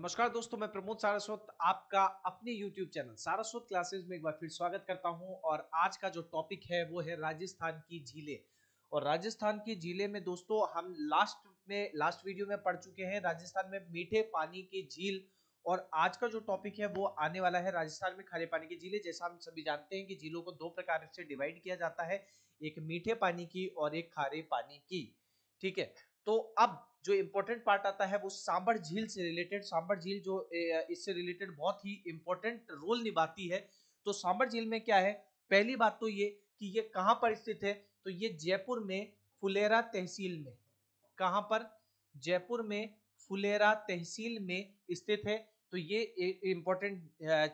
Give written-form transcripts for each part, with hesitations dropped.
नमस्कार दोस्तों, मैं प्रमोद सारस्वत आपका अपने YouTube चैनल सारस्वत क्लासेस में एक बार फिर स्वागत करता हूं। और आज का जो टॉपिक है वो है राजस्थान की झीलें। और राजस्थान की झीलें में दोस्तों हम लास्ट वीडियो में पढ़ चुके हैं राजस्थान में मीठे पानी की झील, और आज का जो टॉपिक है वो आने वाला है राजस्थान में खारे पानी की झीलें। जैसा हम सभी जानते हैं कि झीलों को दो प्रकार से डिवाइड किया जाता है, एक मीठे पानी की और एक खारे पानी की, ठीक है। तो अब जो इम्पोर्टेंट पार्ट आता है वो सांभर झील से रिलेटेड, सांभर झील जो इससे रिलेटेड बहुत ही इम्पोर्टेंट रोल निभाती है। तो सांभर झील में क्या है, पहली बात तो ये कि ये कहाँ पर स्थित है, तो ये जयपुर में फुलेरा तहसील में, कहाँ पर, जयपुर में फुलेरा तहसील में स्थित है। तो ये इम्पोर्टेंट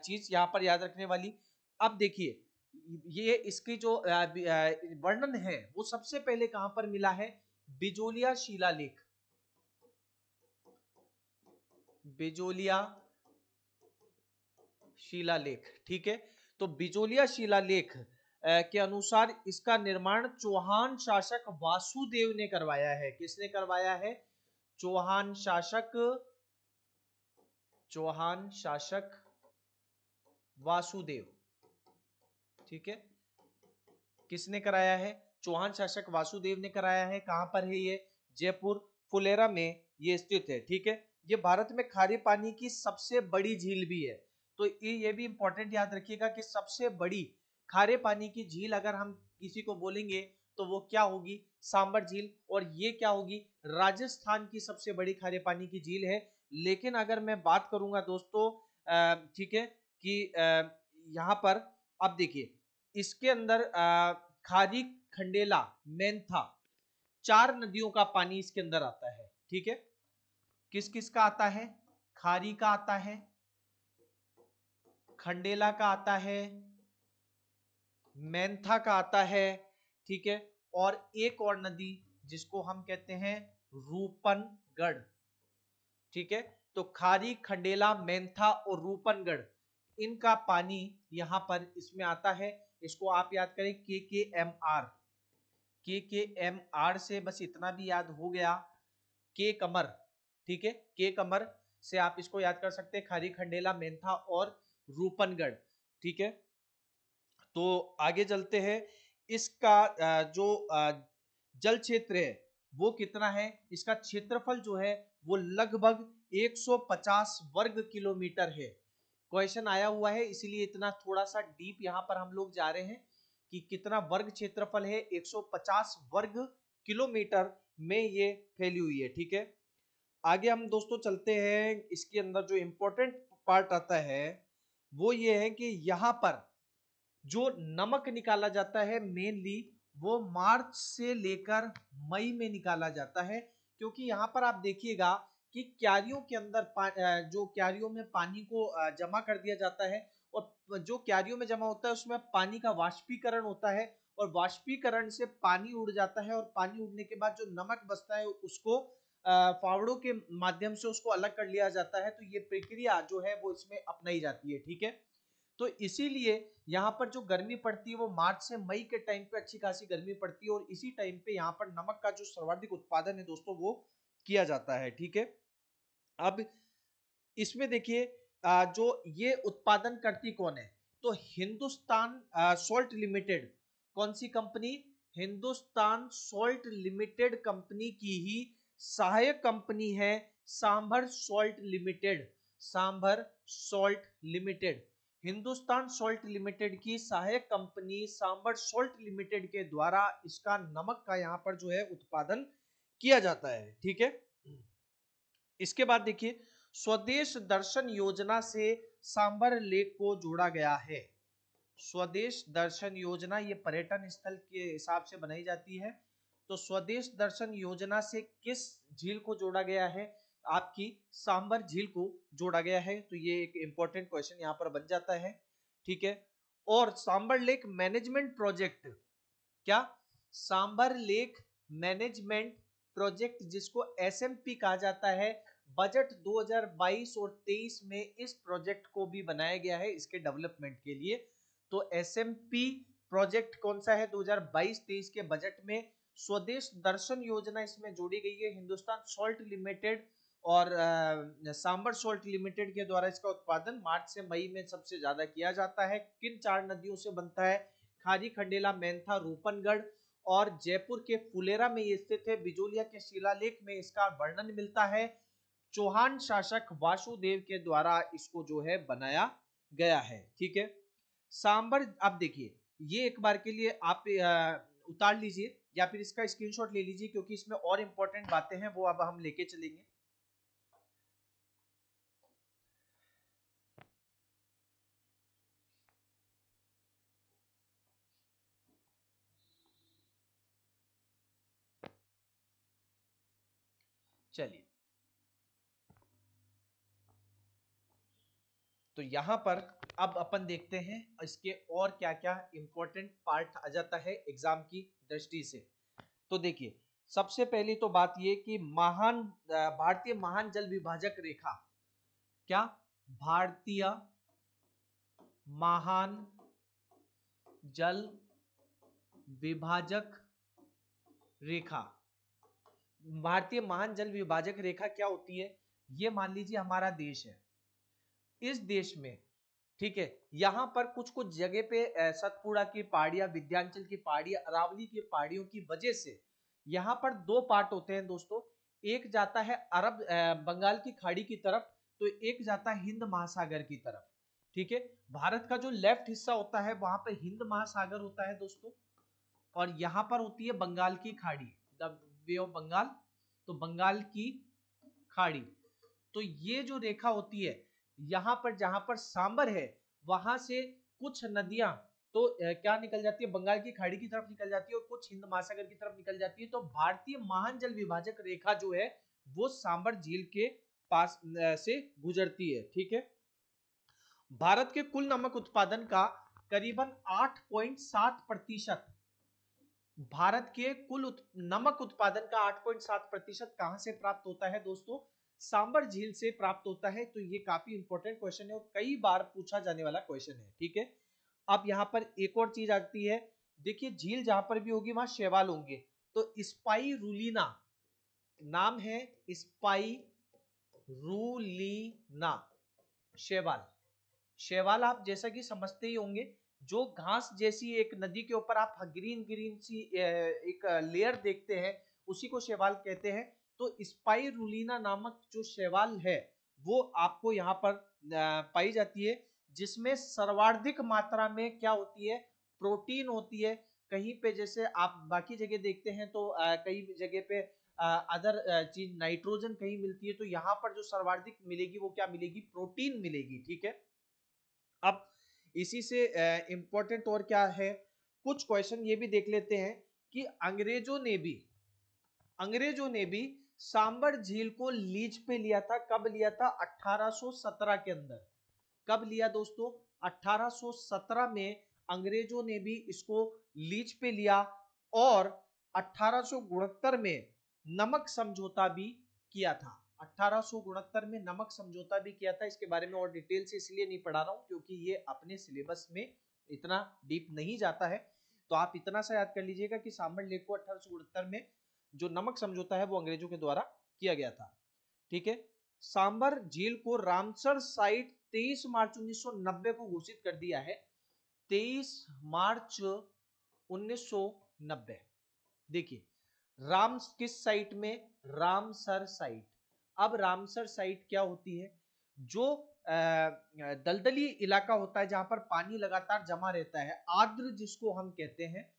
चीज यहाँ पर याद रखने वाली। अब देखिए ये इसकी जो वर्णन है वो सबसे पहले कहाँ पर मिला है, बिजोलिया शिलालेख, बिजोलिया शिलालेख, ठीक है। तो बिजोलिया शिलालेख के अनुसार इसका निर्माण चौहान शासक वासुदेव ने करवाया है। किसने करवाया है, चौहान शासक वासुदेव, ठीक है। किसने कराया है, चौहान शासक वासुदेव ने कराया है। कहां पर है ये, जयपुर फुलेरा में ये स्थित है, ठीक है। ये भारत में खारे पानी की सबसे बड़ी झील भी है। तो ये भी इम्पोर्टेंट याद रखिएगा कि सबसे बड़ी खारे पानी की झील अगर हम किसी को बोलेंगे तो वो क्या होगी, सांभर झील। और ये क्या होगी, राजस्थान की सबसे बड़ी खारे पानी की झील है। लेकिन अगर मैं बात करूंगा दोस्तों, ठीक है, कि यहाँ पर अब देखिए इसके अंदर खारी, खंडेला, मेंथा, 4 नदियों का पानी इसके अंदर आता है, ठीक है। किस किस का आता है, खारी का आता है, खंडेला का आता है, मेंथा का आता है, ठीक है। और एक और नदी जिसको हम कहते हैं रूपनगढ़, ठीक है। तो खारी, खंडेला, मेंथा और रूपनगढ़, इनका पानी यहां पर इसमें आता है। इसको आप याद करें के के एम आर से, बस इतना भी याद हो गया, के कमर, ठीक है, के कमर से आप इसको याद कर सकते हैं, खारी, खंडेला, मेंथा और रूपनगढ़, ठीक है। तो आगे चलते हैं, इसका जो जल क्षेत्र है वो कितना है, इसका क्षेत्रफल जो है वो लगभग 150 वर्ग किलोमीटर है। क्वेश्चन आया हुआ है इसीलिए इतना थोड़ा सा डीप यहाँ पर हम लोग जा रहे हैं कि कितना वर्ग क्षेत्रफल है, 150 वर्ग किलोमीटर में ये फैली हुई है, ठीक है। आगे हम दोस्तों चलते हैं, इसके अंदर जो इम्पोर्टेंट पार्ट आता है वो ये है कि यहाँ पर जो नमक निकाला जाता है मेनली वो मार्च से लेकर मई में निकाला जाता है, क्योंकि यहाँ पर आप देखिएगा कि क्यारियों के अंदर जो क्यारियों में पानी को जमा कर दिया जाता है, और जो क्यारियों में जमा होता है उसमें पानी का वाष्पीकरण होता है, और वाष्पीकरण से पानी उड़ जाता है, और पानी उड़ने के बाद जो नमक बचता है उसको फावड़ों के माध्यम से उसको अलग कर लिया जाता है। तो ये प्रक्रिया जो है वो इसमें अपनाई जाती है, ठीक है। तो इसीलिए यहाँ पर जो गर्मी पड़ती है वो मार्च से मई के टाइम पे अच्छी खासी गर्मी पड़ती है, और इसी टाइम पे यहाँ पर नमक का जो सर्वाधिक उत्पादन है दोस्तों वो किया जाता है, ठीक है। अब इसमें देखिए जो ये उत्पादन करती कौन है, तो हिंदुस्तान सॉल्ट लिमिटेड, कौन सी company, Hindustan salt limited company की ही सहायक कंपनी है Sambhar salt limited, Sambhar salt limited, Hindustan salt limited की सहायक कंपनी सांभर सॉल्ट लिमिटेड के द्वारा इसका नमक का यहाँ पर जो है उत्पादन किया जाता है, ठीक है। इसके बाद देखिए स्वदेश दर्शन योजना से सांभर लेक को जोड़ा गया है। स्वदेश दर्शन योजना ये पर्यटन स्थल के हिसाब से बनाई जाती है। तो स्वदेश दर्शन योजना से किस झील को जोड़ा गया है, आपकी सांभर झील को जोड़ा गया है। तो ये एक इम्पोर्टेंट क्वेश्चन यहाँ पर बन जाता है, ठीक है। और सांभर लेक मैनेजमेंट प्रोजेक्ट, क्या, सांभर लेक मैनेजमेंट प्रोजेक्ट जिसको SMP कहा जाता है, बजट 2022 और 23 में इस प्रोजेक्ट को भी बनाया गया है इसके डेवलपमेंट के लिए। तो SMP प्रोजेक्ट कौन सा है, 2022-23 के बजट में स्वदेश दर्शन योजना इसमें जोड़ी गई है। हिंदुस्तान सॉल्ट लिमिटेड और सांभर सॉल्ट लिमिटेड के द्वारा इसका उत्पादन मार्च से मई में सबसे ज्यादा किया जाता है। किन चार नदियों से बनता है? खारी, खंडेला, मेंथा, रूपनगढ़ और जयपुर के फुलेरा में ये स्थित है। बिजोलिया के शिलालेख में इसका वर्णन मिलता है। चौहान शासक वासुदेव के द्वारा इसको जो है बनाया गया है। ठीक है, सांभर आप देखिए ये एक बार के लिए आप उतार लीजिए या फिर इसका स्क्रीनशॉट ले लीजिए, क्योंकि इसमें और इंपॉर्टेंट बातें हैं वो अब हम लेके चलेंगे। चलिए, तो यहां पर अब अपन देखते हैं इसके और क्या क्या इंपॉर्टेंट पार्ट आ जाता है एग्जाम की दृष्टि से। तो देखिए, सबसे पहली तो बात यह कि महान भारतीय महान जल विभाजक रेखा, क्या भारतीय महान जल विभाजक रेखा, भारतीय महान जल विभाजक रेखा क्या होती है? ये मान लीजिए हमारा देश है, इस देश में ठीक है यहाँ पर कुछ कुछ जगह पे सतपुड़ा की पहाड़ियां, विंध्याचल की पहाड़ियां, अरावली की पहाड़ियों की वजह से यहाँ पर दो पार्ट होते हैं दोस्तों। एक जाता है अरब बंगाल की खाड़ी की तरफ, तो एक जाता है हिंद महासागर की तरफ। ठीक है, भारत का जो लेफ्ट हिस्सा होता है वहां पर हिंद महासागर होता है दोस्तों, और यहाँ पर होती है बंगाल की खाड़ी, द वे ऑफ बंगाल, तो बंगाल की खाड़ी। तो ये जो रेखा होती है यहाँ पर जहां पर सांभर है वहां से कुछ नदियां तो क्या निकल जाती है? बंगाल की खाड़ी की तरफ निकल जाती है और कुछ हिंद महासागर की तरफ निकल जाती है। तो भारतीय महान जल विभाजक रेखा जो है वो सांभर झील के पास से गुजरती है। ठीक है, भारत के कुल नमक उत्पादन का करीबन 8.7% भारत के कुल नमक उत्पादन का 8.7% कहां से प्राप्त होता है दोस्तों? सांभर झील से प्राप्त होता है। तो ये काफी इंपॉर्टेंट क्वेश्चन है और कई बार पूछा जाने वाला क्वेश्चन है। ठीक है, अब यहाँ पर एक और चीज आती है, देखिए झील जहां पर भी होगी वहां शैवाल होंगे, तो स्पाइरुलिना नाम है, स्पाइरुलिना शैवाल। शैवाल आप जैसा कि समझते ही होंगे, जो घास जैसी एक नदी के ऊपर आप ग्रीन ग्रीन सी एक लेयर देखते हैं उसी को शैवाल कहते हैं। तो स्पाइरुलिना नामक जो शैवाल है वो आपको यहाँ पर पाई जाती है, जिसमें सर्वाधिक मात्रा में क्या होती है? प्रोटीन होती है। कहीं पे जैसे आप बाकी जगह देखते हैं तो कई जगह पे अदर चीज नाइट्रोजन कहीं मिलती है, तो यहाँ पर जो सर्वाधिक मिलेगी वो क्या मिलेगी? प्रोटीन मिलेगी। ठीक है, अब इसी से इंपॉर्टेंट और क्या है, कुछ क्वेश्चन ये भी देख लेते हैं कि अंग्रेजों ने भी सांभर झील को लीज पे लिया था। कब लिया था? 1817 के अंदर। कब लिया दोस्तों? 1817 में अंग्रेजों ने भी इसको लीज पे लिया और 1869 में नमक समझौता भी किया था। 1869 में नमक समझौता भी किया था। इसके बारे में और डिटेल से इसलिए नहीं पढ़ा रहा हूं क्योंकि ये अपने सिलेबस में इतना डीप नहीं जाता है, तो आप इतना सा याद कर लीजिएगा कि सांभर लेक को 1869 में जो नमक समझौता है वो अंग्रेजों के द्वारा किया गया था। ठीक है, सांभर झील को रामसर साइट 23 मार्च 1990 को घोषित कर दिया है। 23 मार्च 1990। देखिए राम किस साइट में? Ramsar site. अब रामसर साइट क्या होती है? जो दलदली इलाका होता है जहां पर पानी लगातार जमा रहता है, आर्द्र जिसको हम कहते हैं।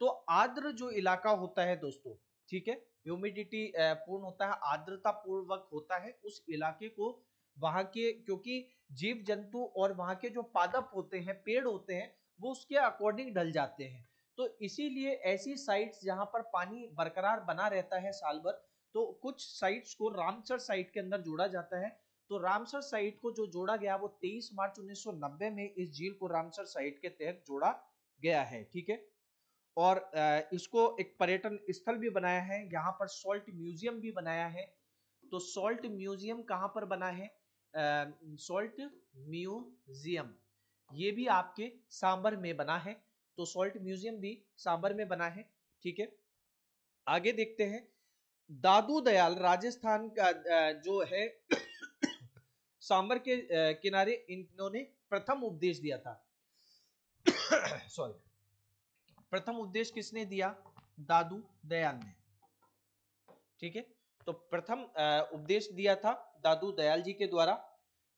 तो आर्द्र जो इलाका होता है दोस्तों, ठीक है, ह्यूमिडिटी पूर्ण होता है, आर्द्रता पूर्वक होता है, उस इलाके को वहां के, क्योंकि जीव जंतु और वहां के जो पादप होते हैं, पेड़ होते हैं, वो उसके अकॉर्डिंग ढल जाते हैं। तो इसीलिए ऐसी साइट्स जहां पर पानी बरकरार बना रहता है साल भर, तो कुछ साइट्स को रामसर साइट के अंदर जोड़ा जाता है। तो रामसर साइट को जो जोड़ा गया वो 23 मार्च 1990 में इस झील को रामसर साइट के तहत जोड़ा गया है। ठीक है, और इसको एक पर्यटन स्थल भी बनाया है, यहाँ पर सॉल्ट म्यूजियम भी बनाया है। तो सॉल्ट म्यूजियम कहाँ पर बना है? सॉल्ट म्यूजियम ये भी आपके सांभर में बना है, तो सॉल्ट म्यूजियम भी सांभर में बना है। ठीक है, आगे देखते हैं, दादू दयाल राजस्थान का जो है सांभर के किनारे इन्होंने प्रथम उपदेश दिया था। सॉरी, प्रथम उपदेश किसने दिया? दादू दयाल ने। ठीक है, तो प्रथम उपदेश दिया था दादू दयाल जी के द्वारा।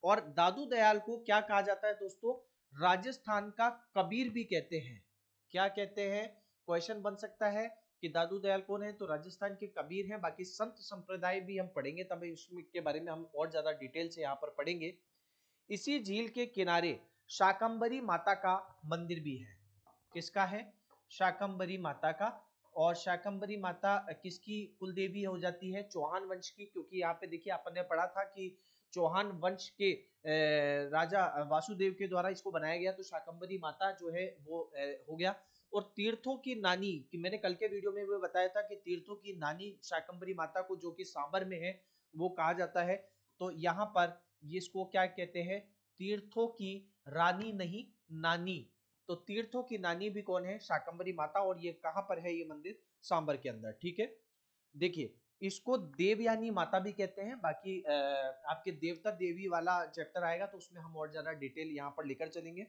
और दादू दयाल को क्या कहा जाता है दोस्तों? राजस्थान का कबीर भी कहते हैं। क्या कहते हैं? क्वेश्चन बन सकता है कि दादू दयाल कौन है, तो राजस्थान के कबीर हैं। बाकी संत संप्रदाय भी हम पढ़ेंगे, तब इसके बारे में हम और ज्यादा डिटेल से यहाँ पर पढ़ेंगे। इसी झील के किनारे शाकंबरी माता का मंदिर भी है। किसका है? शाकंबरी माता का। और शाकंबरी माता किसकी कुलदेवी हो जाती है? चौहान वंश की। क्योंकि यहाँ पे देखिए अपन ने पढ़ा था कि चौहान वंश के राजा वासुदेव के द्वारा इसको बनाया गया, तो शाकंबरी माता जो है वो हो गया। और तीर्थों की नानी, कि मैंने कल के वीडियो में भी बताया था कि तीर्थों की नानी शाकंबरी माता को, जो कि सांभर में है, वो कहा जाता है। तो यहाँ पर इसको क्या कहते हैं? तीर्थों की रानी नहीं नानी। तो तीर्थों की नानी भी कौन है? शाकंबरी माता। और ये कहाँ पर है ये मंदिर? सांभर के अंदर। ठीक है, देखिए इसको देवयानी माता भी कहते हैं। बाकी आपके देवता देवी वाला चैप्टर आएगा तो उसमें हम और ज्यादा डिटेल यहाँ पर लेकर चलेंगे।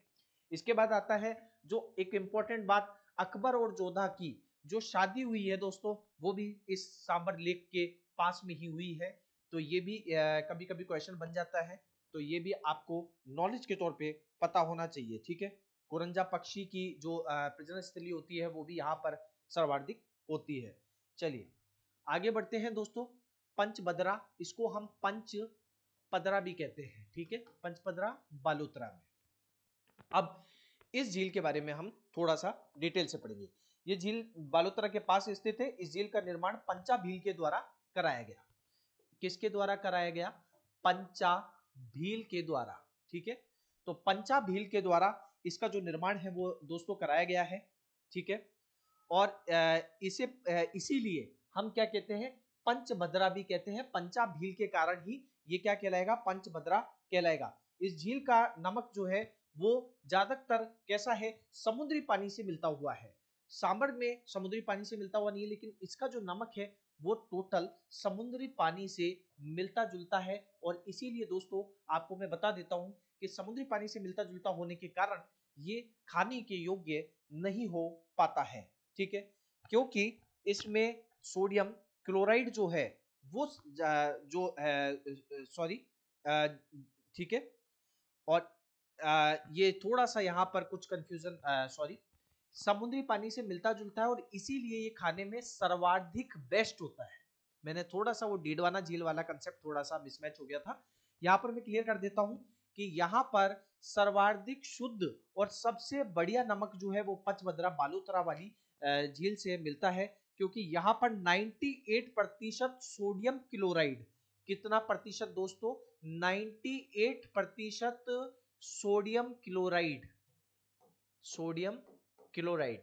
इसके बाद आता है जो एक इंपॉर्टेंट बात, अकबर और जोधा की जो शादी हुई है दोस्तों, वो भी इस सांभर लेक के पास में ही हुई है। तो ये भी कभी कभी क्वेश्चन बन जाता है, तो ये भी आपको नॉलेज के तौर पे पता होना चाहिए। ठीक है, कुरंजा पक्षी की जो प्रजनन स्थली होती है वो भी यहाँ पर सर्वाधिक होती है। चलिए आगे बढ़ते हैं दोस्तों। पंचपदरा, इसको हम पंचपदरा भी कहते हैं। ठीक है, पंचपदरा बालोतरा में। अब इस झील के बारे में हम थोड़ा सा डिटेल से पढ़ेंगे। ये झील बालोतरा के पास स्थित है। इस झील का निर्माण पंचा भील के द्वारा कराया गया। किसके द्वारा कराया गया? पंचा भील के द्वारा। ठीक है, तो पंचा भील के द्वारा इसका जो निर्माण है वो दोस्तों कराया गया है। ठीक है, और इसे इसीलिए हम क्या कहते हैं? पंचभद्रा भी कहते हैं। पंचा भील के कारण ही ये क्या कहलाएगा? पंचभद्रा कहलाएगा। इस झील का नमक जो है वो ज्यादातर कैसा है? समुद्री पानी से मिलता हुआ है। सांभर में समुद्री पानी से मिलता हुआ नहीं है, लेकिन इसका जो नमक है वो टोटल समुद्री पानी से मिलता जुलता है। और इसीलिए दोस्तों आपको मैं बता देता हूं कि समुद्री पानी से मिलता जुलता होने के कारण ये खाने के योग्य नहीं हो पाता है। ठीक है, क्योंकि इसमें सोडियम क्लोराइड जो है वो ठीक है, और ये थोड़ा सा यहाँ पर कुछ कंफ्यूजन, समुद्री पानी से मिलता जुलता है और इसीलिए ये खाने में सर्वाधिक बेस्ट होता है। मैंने थोड़ा सा वो डीडवाना झील वाला कंसेप्ट थोड़ा सा मिसमैच हो गया था, यहाँ पर मैं क्लियर कर देता हूँ कि यहाँ पर सर्वाधिक शुद्ध और सबसे बढ़िया नमक जो है वो पंचभद्रा बालोतरा वाली झील से मिलता है, क्योंकि यहाँ पर 98% सोडियम क्लोराइड। कितना प्रतिशत दोस्तों? 98% सोडियम क्लोराइड। सोडियम क्लोराइड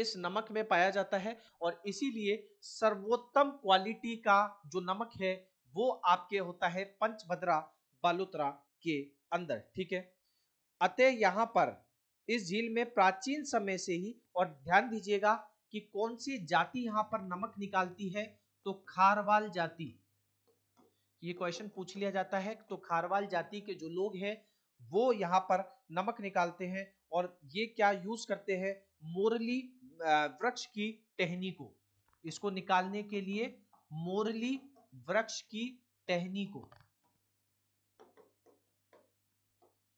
इस नमक में पाया जाता है और इसीलिए सर्वोत्तम क्वालिटी का जो नमक है वो आपके होता है पंचभद्रा बालोतरा के अंदर। ठीक है, अतः यहाँ पर इस झील में प्राचीन समय से ही, और ध्यान दीजिएगा कि कौन सी जाति यहाँ पर नमक निकालती है, तो खारवाल जाति। ये क्वेश्चन पूछ लिया जाता है, तो खारवाल जाति के जो लोग हैं वो यहाँ पर नमक निकालते हैं। और ये क्या यूज करते हैं? मोरली वृक्ष की टहनी को, इसको निकालने के लिए मोरली वृक्ष की टहनी को,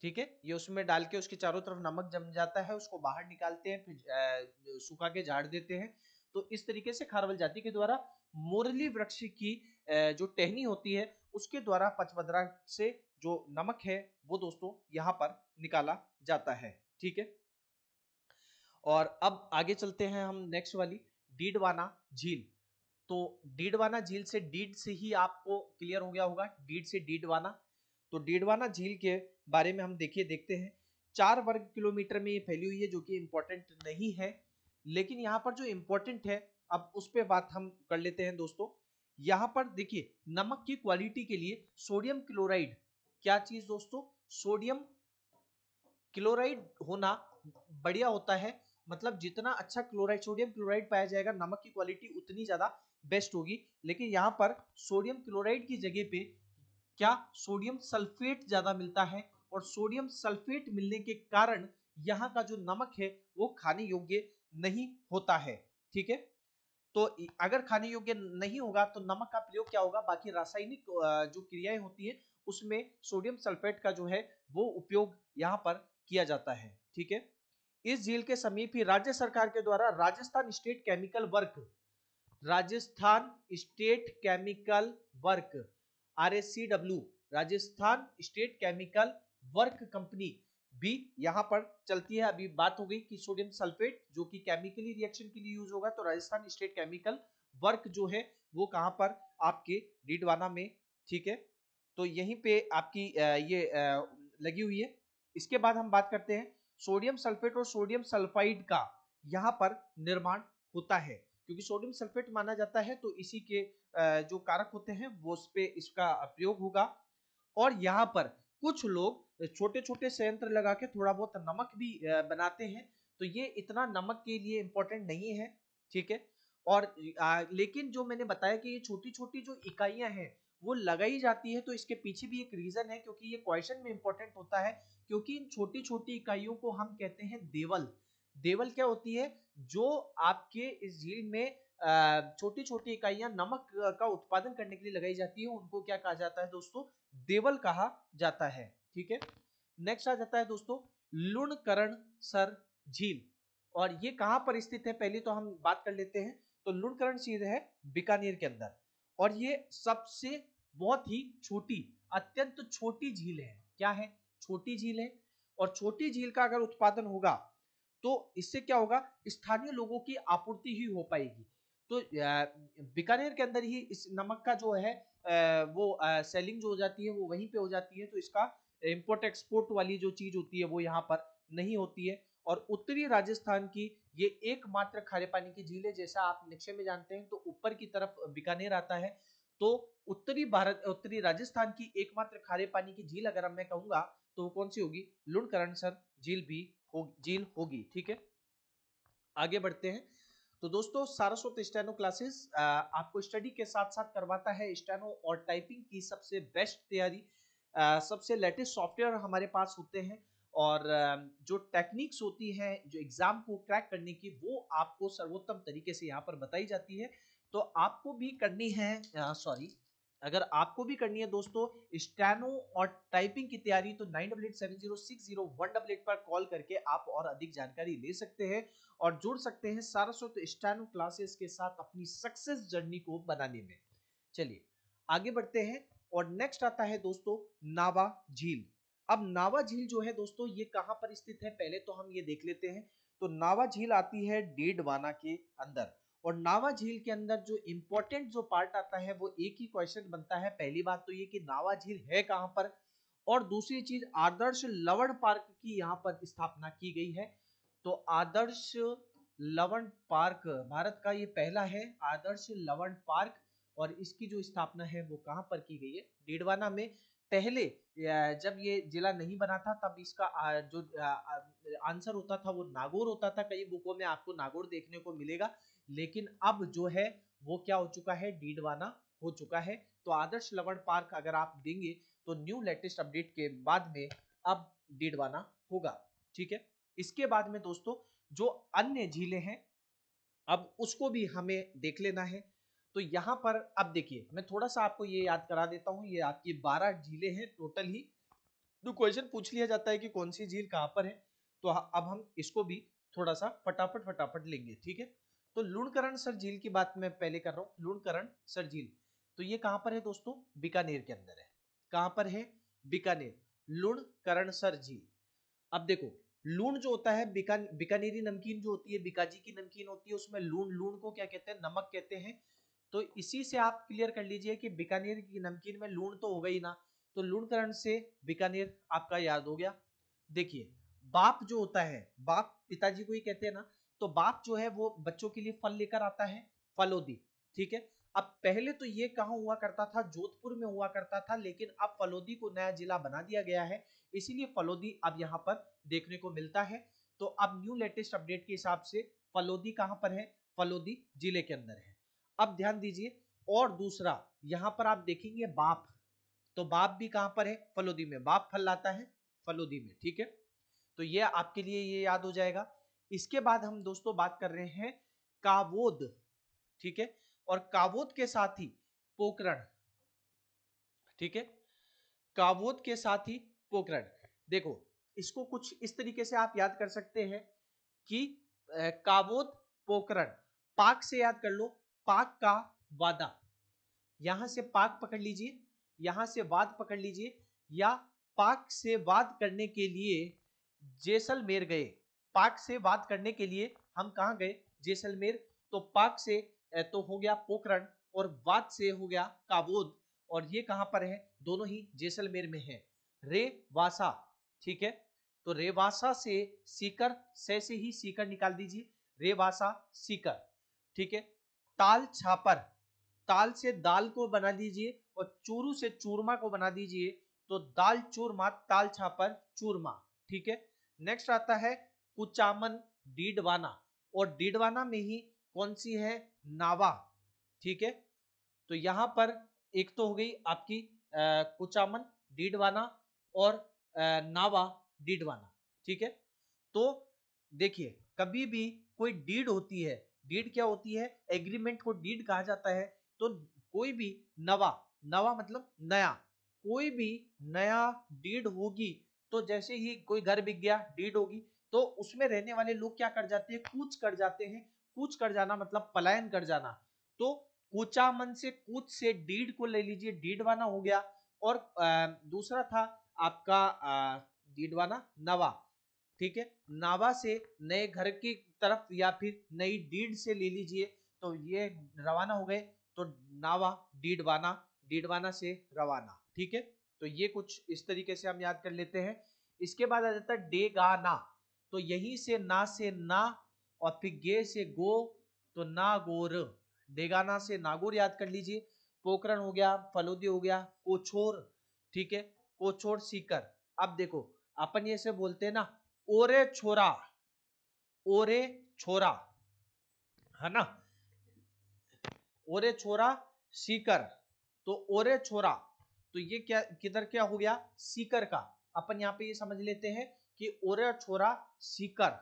ठीक है, ये उसमें डाल के उसके चारों तरफ नमक जम जाता है, उसको बाहर निकालते हैं, फिर सुखा के झाड़ देते हैं। तो इस तरीके से खारवाल जाति के द्वारा मोरली वृक्ष की जो टहनी होती है उसके द्वारा पंचभद्रा से जो नमक है वो दोस्तों यहाँ पर निकाला जाता है। ठीक है, और अब आगे चलते हैं हम नेक्स्ट वाली डीडवाना झील। तो डीडवाना झील से, डीड से ही आपको क्लियर हो गया होगा, डीड से डीडवाना। तो डीडवाना झील के बारे में हम देखते हैं 4 वर्ग किलोमीटर में ये फैली हुई है, जो कि इंपॉर्टेंट नहीं है, लेकिन यहाँ पर जो इम्पोर्टेंट है अब उस पे बात हम कर लेते हैं दोस्तों। यहाँ पर देखिए नमक की क्वालिटी के लिए सोडियम क्लोराइड, क्या चीज दोस्तों? सोडियम क्लोराइड होना बढ़िया होता है। मतलब जितना अच्छा क्लोराइड सोडियम क्लोराइड पाया जाएगा, नमक की क्वालिटी उतनी ज्यादा बेस्ट होगी। लेकिन यहाँ पर सोडियम क्लोराइड की जगह पे क्या सोडियम सल्फेट ज्यादा मिलता है, और सोडियम सल्फेट मिलने के कारण यहाँ का जो नमक है वो खाने योग्य नहीं होता है। ठीक है, तो अगर खाने योग्य नहीं होगा तो नमक का प्रयोग क्या होगा, बाकी रासायनिक जो क्रियाएं होती है उसमें सोडियम सल्फेट का जो है वो उपयोग यहाँ पर किया जाता है। ठीक है, इस झील के समीप ही राज्य सरकार के द्वारा Rajasthan state chemical work RSCW Rajasthan state chemical work company भी यहाँ पर चलती है। अभी बात हो गई कि सोडियम सल्फेट जो कि केमिकली रिएक्शन के लिए यूज होगा, तो राजस्थान स्टेट केमिकल वर्क जो है वो कहाँ पर, आपके डीडवाना में। ठीक है, तो यहीं पे आपकी ये लगी हुई है। इसके बाद हम बात करते हैं सोडियम सल्फेट और सोडियम सल्फाइड का यहाँ पर निर्माण होता है, क्योंकि सोडियम सल्फेट माना जाता है तो इसी के जो कारक होते हैं वो उस पे इसका प्रयोग होगा। और यहाँ पर कुछ लोग छोटे छोटे संयंत्र लगा के थोड़ा बहुत नमक भी बनाते हैं, तो ये इतना नमक के लिए इम्पोर्टेंट नहीं है। ठीक है, और लेकिन जो मैंने बताया कि ये छोटी छोटी जो इकाइयां हैं वो लगाई जाती है, तो इसके पीछे भी एक रीजन है, क्योंकि ये क्वेश्चन में इंपॉर्टेंट होता है, क्योंकि इन छोटी छोटी इकाइयों को हम कहते हैं देवल। देवल क्या होती है, जो आपके इस झील में छोटी छोटी इकाइयां नमक का उत्पादन करने के लिए लगाई जाती है, उनको क्या कहा जाता है दोस्तों, देवल कहा जाता है। ठीक है, नेक्स्ट आ जाता है दोस्तों लुणकरणसर झील, और ये कहाँ पर स्थित है पहले तो हम बात कर लेते हैं। तो लुणकरण झील है बीकानेर के अंदर, और ये सबसे बहुत ही छोटी, अत्यंत छोटी झील है। क्या है, छोटी झील है, और छोटी झील का अगर उत्पादन होगा तो इससे क्या होगा, स्थानीय लोगों की आपूर्ति ही हो पाएगी। तो बीकानेर के अंदर ही इस नमक का जो है वो सेलिंग जो हो जाती है वो वहीं पे हो जाती है, तो इसका इंपोर्ट एक्सपोर्ट वाली जो चीज होती है वो यहाँ पर नहीं होती है। और उत्तरी राजस्थान की ये एकमात्र खारे पानी की झील है। जैसा आप नक्शे में जानते हैं तो ऊपर की तरफ बीकानेर आता है, तो उत्तरी राजस्थान की एकमात्र खारे पानी की झील अगर मैं कहूंगा तो कौन सी होगी, लुणकरणसर झील भी झील होगी। ठीक है, आगे बढ़ते हैं। तो दोस्तों सारस्वत स्टेनो क्लासेस आपको स्टडी के साथ साथ करवाता है स्टेनो और टाइपिंग की सबसे बेस्ट तैयारी। सबसे लेटेस्ट सॉफ्टवेयर हमारे पास होते हैं, और जो टेक्निक्स होती हैं जो एग्जाम को क्रैक करने की वो आपको सर्वोत्तम तरीके से यहाँ पर बताई जाती है। तो आपको भी करनी है, अगर आपको भी करनी है दोस्तों स्टेनो और टाइपिंग की तैयारी, तो 9887060188 पर कॉल करके आप और अधिक जानकारी ले सकते हैं और जुड़ सकते हैं सारस्वत स्टेनो क्लासेस के साथ अपनी सक्सेस जर्नी को बनाने में। चलिए आगे बढ़ते हैं, और नेक्स्ट आता है दोस्तों नावा झील। अब नावा झील जो है दोस्तों ये कहाँ पर स्थित है पहले तो हम ये देख लेते हैं। तो नावा झील आती है डीडवाना के अंदर, और नावा झील के अंदर जो इम्पोर्टेंट जो पार्ट आता है वो एक ही क्वेश्चन बनता है। पहली बात तो ये कि नावा झील है कहाँ पर, और दूसरी चीज आदर्श लवण पार्क की यहाँ पर स्थापना की गई है। तो आदर्श लवण पार्क भारत का ये पहला है आदर्श लवण पार्क, और इसकी जो स्थापना है वो कहाँ पर की गई है, डीडवाना में। पहले जब ये जिला नहीं बना था तब इसका जो आंसर होता था वो नागौर होता था, कई बुकों में आपको नागौर देखने को मिलेगा, लेकिन अब जो है वो क्या हो चुका है, डीडवाना हो चुका है। तो आदर्श लवण पार्क अगर आप देंगे तो न्यू लेटेस्ट अपडेट के बाद में अब डीडवाना होगा। ठीक है, इसके बाद में दोस्तों जो अन्य झीलें हैं अब उसको भी हमें देख लेना है। तो यहाँ पर अब देखिए मैं थोड़ा सा आपको ये याद करा देता हूँ, ये आपकी 12 झीलें हैं टोटल ही। तो क्वेश्चन पूछ लिया जाता है कि कौन सी झील कहाँ पर है, तो अब हम इसको भी थोड़ा सा फटाफट लेंगे। ठीक है, तो लुणकरणसर झील की बात मैं पहले कर रहा हूँ। लुणकरणसर झील तो ये कहाँ पर है दोस्तों, बीकानेर के अंदर है। कहाँ पर है, बीकानेर, लुणकरणसर झील। अब देखो लूण जो होता है, बीकानेरी नमकीन जो होती है, बीकाजी की नमकीन होती है, उसमें लूण को क्या कहते हैं, नमक कहते हैं। तो इसी से आप क्लियर कर लीजिए कि बीकानेर की नमकीन में लूण तो होगा ही ना, तो लूणकरण से बीकानेर आपका याद हो गया। देखिए बाप जो होता है, बाप पिताजी को ही कहते हैं ना, तो बाप जो है वो बच्चों के लिए फल लेकर आता है, फलोदी। ठीक है, अब पहले तो ये कहाँ हुआ करता था, जोधपुर में हुआ करता था, लेकिन अब फलोदी को नया जिला बना दिया गया है, इसीलिए फलोदी अब यहाँ पर देखने को मिलता है। तो अब न्यू लेटेस्ट अपडेट के हिसाब से फलोदी कहां पर है, फलोदी जिले के अंदर है। अब ध्यान दीजिए, और दूसरा यहां पर आप देखेंगे बाप, तो बाप भी कहां पर है, फलोदी में। बाप फल लाता है फलोदी में, ठीक है, तो ये आपके लिए ये याद हो जाएगा। इसके बाद हम दोस्तों बात कर रहे हैं काबोद, ठीक है, और काबोद के साथ ही पोकरण, ठीक है, काबोद के साथ ही पोकरण। देखो इसको कुछ इस तरीके से आप याद कर सकते हैं कि काबोद पोकरण, पाक से याद कर लो, पाक का वादा, यहां से पाक पकड़ लीजिए, यहां से वाद पकड़ लीजिए, या पाक से वाद करने के लिए जैसलमेर गए। पाक से वाद करने के लिए हम कहां गए, जैसलमेर, तो पाक से तो हो गया पोकरण और वाद से हो गया काबोद, और ये कहां पर है, दोनों ही जैसलमेर में है, रेवासा, ठीक है, तो रेवासा से सीकर, से ही सीकर निकाल दीजिए, रेवासा सीकर, ठीक है। ताल छापर, ताल से दाल को बना दीजिए और चूरू से चूरमा को बना दीजिए, तो दाल चूरमा, ताल छापर चूरमा, ठीक है। नेक्स्ट आता है कुचामन डीडवाना, और डीडवाना में ही कौन सी है, नावा, ठीक है, तो यहां पर एक तो हो गई आपकी कुचामन डीडवाना और नावा डीडवाना, ठीक है। तो देखिए कभी भी कोई डीड होती है, डीड क्या होती है, एग्रीमेंट को डीड कहा जाता है, तो कोई भी नवा, नवा मतलब नया, कोई भी नया डीड होगी तो जैसे ही कोई घर बिक गया डीड होगी, तो उसमें रहने वाले लोग क्या कर जाते हैं, कूच कर जाते हैं। कूच कर जाना मतलब पलायन कर जाना, तो कुचामन से, कूच से डीड को ले लीजिए, डीडवाना हो गया, और दूसरा था आपका डीडवाना नवा, ठीक है, नावा से नए घर की तरफ या फिर नई डीड से ले लीजिए, तो ये रवाना हो गए, तो नावा डीडवाना, डीडवाना से रवाना, ठीक है, तो ये कुछ इस तरीके से हम याद कर लेते हैं। इसके बाद आ जाता है डेगाना, तो यहीं से ना और फिर गे से गो, तो नागोर, डेगाना से नागोर याद कर लीजिए। पोकरण हो गया, फलोदी हो गया, कोछोर, ठीक है, कोछोर सीकर। अब देखो अपन ये से बोलते हैं ना, ओरे छोरा, ओरे छोरा, है ना, ओरे छोरा सीकर, तो ओरे छोरा, तो ये क्या किधर क्या हो गया, सीकर का। अपन यहाँ पे ये समझ लेते हैं कि ओरे छोरा सीकर,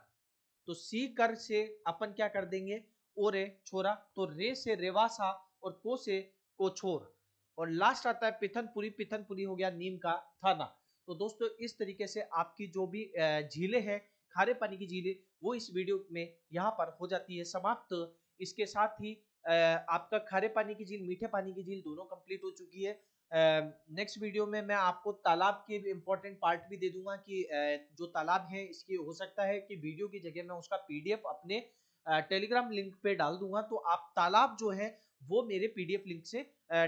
तो सीकर से अपन क्या कर देंगे, ओरे छोरा, तो रे से रेवासा और को से कोछोर, और लास्ट आता है पिथनपुरी, पिथनपुरी हो गया नीम का थाना। तो दोस्तों इस तरीके से आपकी जो भी झीलें हैं, खारे पानी की झीलें, वो इस वीडियो में यहाँ पर हो जाती है समाप्त। इसके साथ ही आपका खारे पानी की झील, मीठे पानी की झील दोनों कंप्लीट हो चुकी है। नेक्स्ट वीडियो में मैं आपको तालाब के इम्पोर्टेंट पार्ट भी दे दूंगा कि जो तालाब है इसकी, हो सकता है कि वीडियो की जगह मैं उसका पीडीएफ अपने टेलीग्राम लिंक पे डाल दूंगा, तो आप तालाब जो है वो मेरे पीडीएफ लिंक से,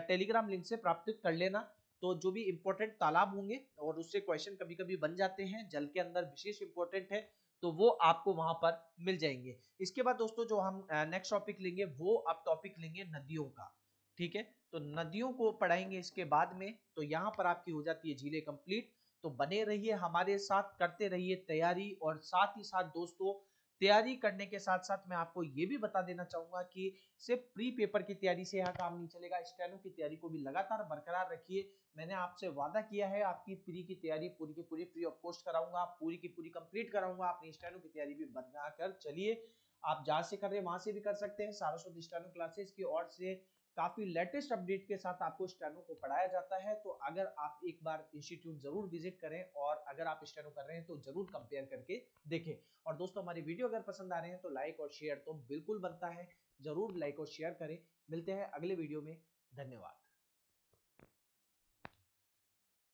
टेलीग्राम लिंक से प्राप्त कर लेना। तो जो भी इम्पोर्टेंट तालाब होंगे और उससे क्वेश्चन कभी कभी बन जाते हैं, जल के अंदर विशेष इम्पोर्टेंट है, तो वो आपको वहां पर मिल जाएंगे। इसके बाद दोस्तों जो हम नेक्स्ट टॉपिक लेंगे वो आप टॉपिक लेंगे नदियों का, ठीक है, तो नदियों को पढ़ाएंगे इसके बाद में। तो यहाँ पर आपकी हो जाती है झीलें कंप्लीट, तो बने रहिए हमारे साथ, करते रहिए तैयारी, और साथ ही साथ दोस्तों तैयारी करने के साथ साथ मैं आपको ये भी बता देना चाहूंगा कि सिर्फ प्री पेपर की तैयारी से यहाँ काम नहीं चलेगा, स्टेनो की तैयारी को भी लगातार बरकरार रखिए। मैंने आपसे वादा किया है आपकी प्री की तैयारी पूरी की पूरी फ्री ऑफ कॉस्ट कराऊंगा, पूरी की पूरी कंप्लीट कराऊंगा। अपनी स्टेनो की तैयारी भी बना कर चलिए, आप जहाँ से कर रहे हैं वहां से भी कर सकते हैं। सारस्वत स्टेनो क्लासेस की ओर से काफी लेटेस्ट अपडेट के साथ आपको स्टेनो को पढ़ाया जाता है, तो अगर आप एक बार इंस्टीट्यूट जरूर विजिट करें, और अगर आप स्टेनो कर रहे हैं तो जरूर कंपेयर करके देखें। और दोस्तों हमारी वीडियो अगर पसंद आ रहे हैं तो लाइक और शेयर तो बिल्कुल बनता है, जरूर लाइक और शेयर करें। मिलते हैं अगले वीडियो में, धन्यवाद।